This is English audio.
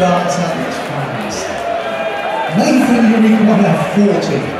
darts at its finest. Nathan winning 1 of 40.